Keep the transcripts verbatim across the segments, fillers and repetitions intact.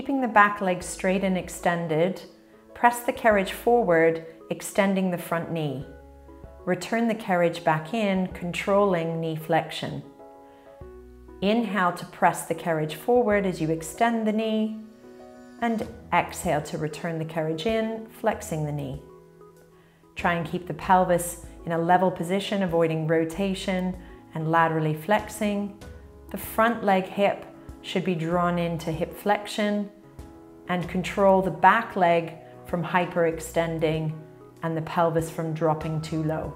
keeping the back leg straight and extended, press the carriage forward, extending the front knee. Return the carriage back in, controlling knee flexion. Inhale to press the carriage forward as you extend the knee, and exhale to return the carriage in, flexing the knee. Try and keep the pelvis in a level position, avoiding rotation and laterally flexing. The front leg hip should be drawn into hip flexion, and control the back leg from hyperextending and the pelvis from dropping too low.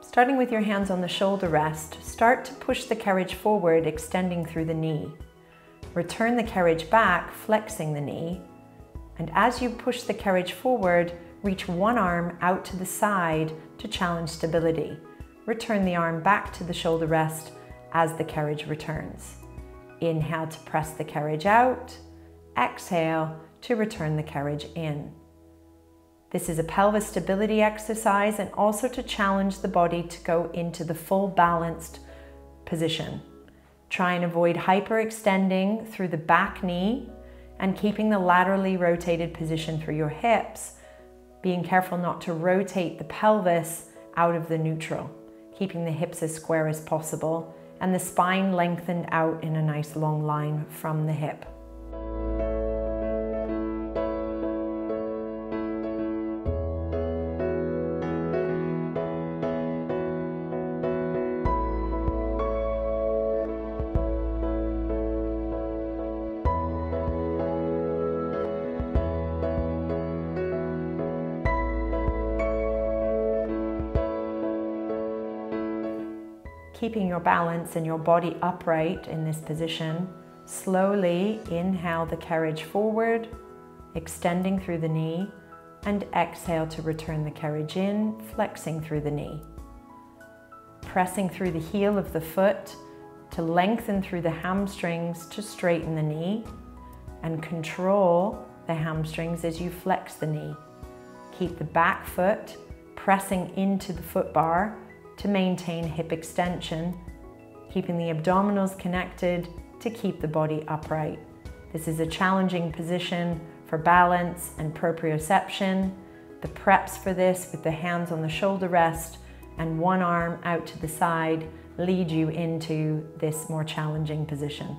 Starting with your hands on the shoulder rest, start to push the carriage forward, extending through the knee. Return the carriage back, flexing the knee. And as you push the carriage forward, reach one arm out to the side to challenge stability. Return the arm back to the shoulder rest as the carriage returns. Inhale to press the carriage out. Exhale to return the carriage in. This is a pelvis stability exercise and also to challenge the body to go into the full balanced position. Try and avoid hyperextending through the back knee and keeping the laterally rotated position through your hips, being careful not to rotate the pelvis out of the neutral, keeping the hips as square as possible and the spine lengthened out in a nice long line from the hip. Keeping your balance and your body upright in this position, slowly inhale the carriage forward, extending through the knee, and exhale to return the carriage in, flexing through the knee. Pressing through the heel of the foot to lengthen through the hamstrings to straighten the knee, and control the hamstrings as you flex the knee. Keep the back foot pressing into the foot bar to maintain hip extension, keeping the abdominals connected to keep the body upright. This is a challenging position for balance and proprioception. The preps for this with the hands on the shoulder rest and one arm out to the side lead you into this more challenging position.